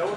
Start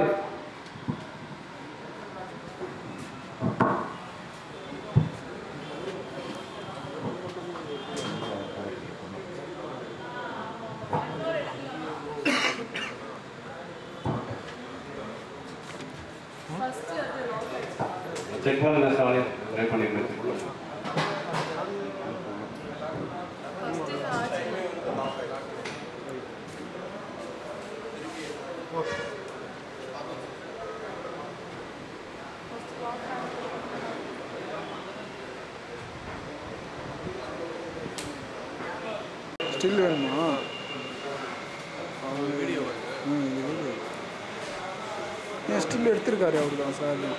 it. Check one last one. Still doing it. Video. Yeah, still doing Selva.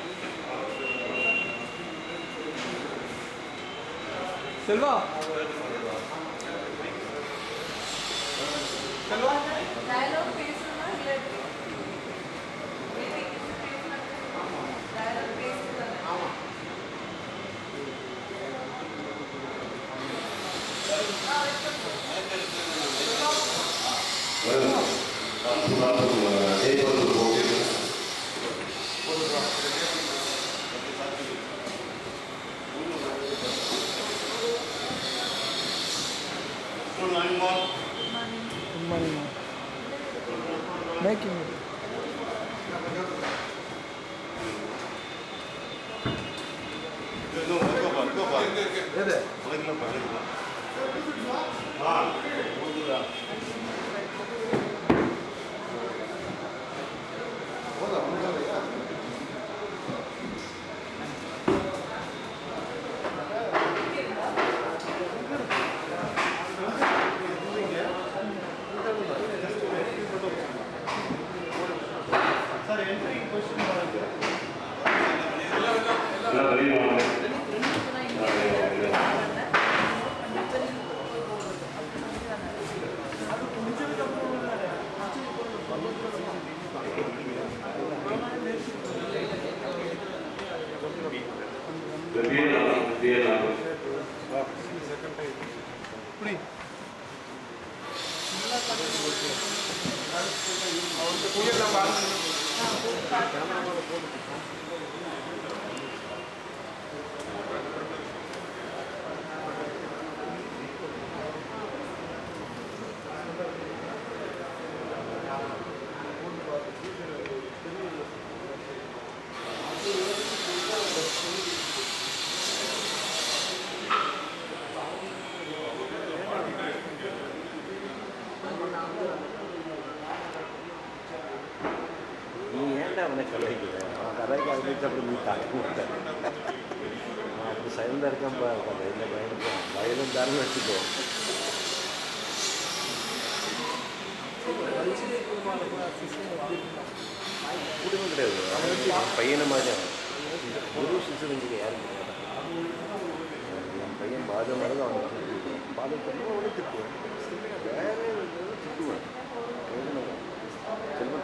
Selva. Dialogue based on relative. Meeting is based on dialogue based on Making it. I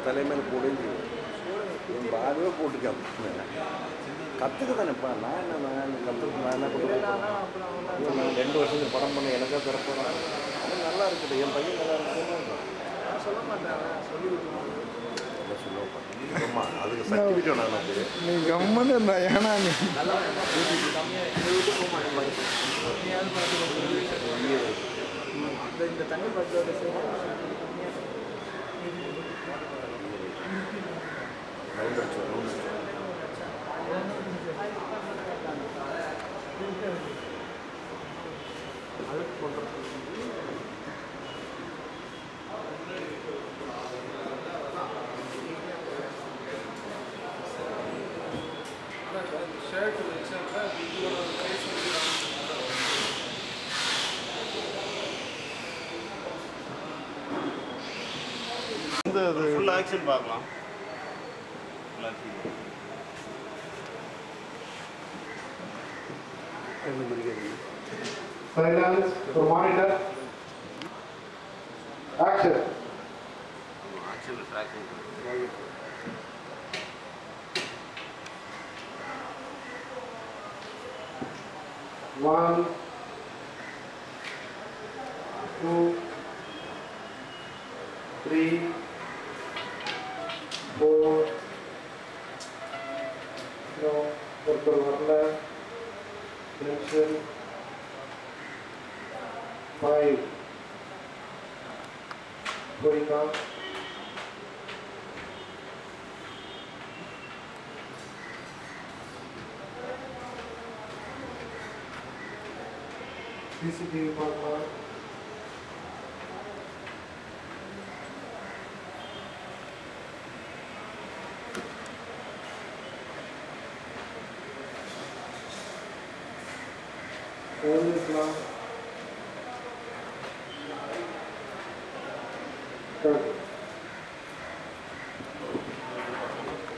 ತಲೆ ಮೇಲೆ ಕೂಡಿದ್ರಿ ನಿಮ್ಮ ಬಾವೇ ಕೂಟ್ಕ கற்றுக்க தானேப்பா. நான் என்ன கற்றுக்கு நான் என்ன கொடுக்குறேன், நான் 2 வருஷத்துக்கு படம் பண்ண எனக்காக திறப்பேன். அது நல்லா இருக்குது, என் பையன் நல்லா இருக்குன்னு சொல்ல மாட்டேன், சொல்லி சொல்லுவேன்ப்பா. அதுக்கு சர்டிஃபிகேட் நான் அது நீங்கள் கம்மன் இருந்தா ஏன்னா நல்லா இந்த தமிழ் படத்தோட சேர்ந்து full action பார்க்கலாம். Surveillance to monitor. Action. Action is action. One, two, three, four. No, one left. Section 5 going up. 3 CCTV camera. 4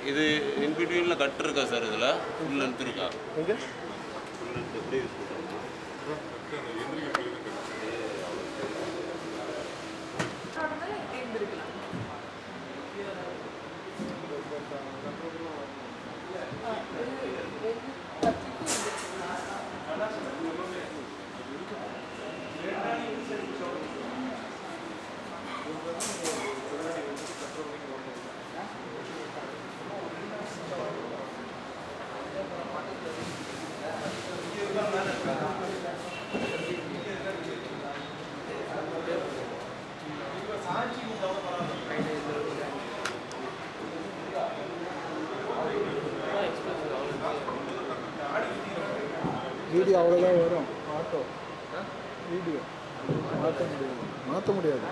இது இன் பிட்வீன்ல கட் இருக்கா சார்? இதுல உள்ள இருந்து இருக்கா? எங்க உள்ள இருந்து அப்படியே யூஸ் பண்ணுங்க. சார் எங்க இருக்கலாம்? வீடியோ அவ்வளோதான் வரும். ஆட்டோ வீடியோ மாற்ற முடியாது, மாற்ற முடியாது.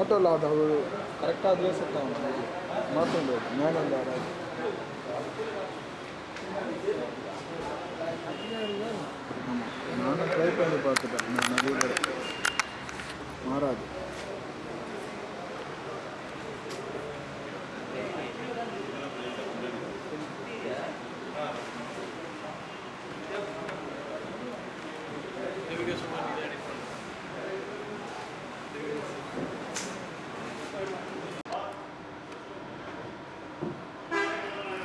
ஆட்டோவில் அது அவ்வளோ கரெக்டாக அதுவே செட் ஆகும், மாற்ற முடியாது. மேலே இருந்தால் ஆமாம் நானும் ட்ரை பண்ணி பார்த்துட்டேன். நான் நிறைய பேர் மாறாது.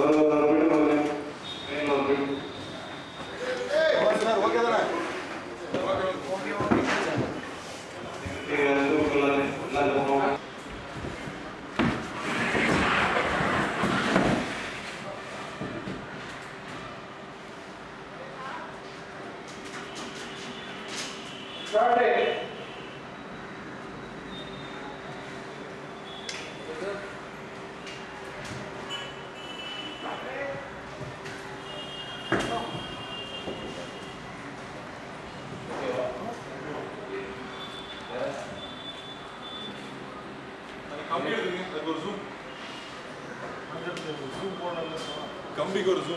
Hello, Kambi korusun.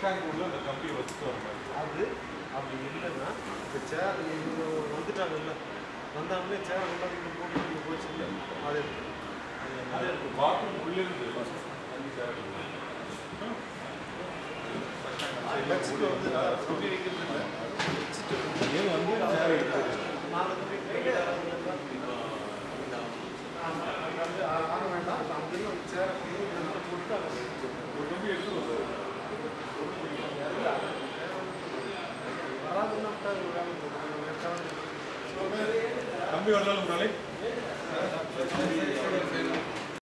Flash burada da kambi basıyorum ben. Abi, abi yürüyün ha. Geçer, வந்துட்டாங்கல்ல. வந்தாங்களே சேர் எல்லாம் இங்க போட்டு போச்சுல. அது அது வாக்கு உள்ள இருந்து பஸ். அந்த சேர். பட்ஸ்க்கு வந்து சுத்தி இருக்குதுல. ஏ வந்து சேர் இருக்கு. நாளைக்கு ரைட் அந்த ஆறு வேண்டா அந்த சேர் இங்க போட்டு கொண்டு எடுத்து Kambi orada mı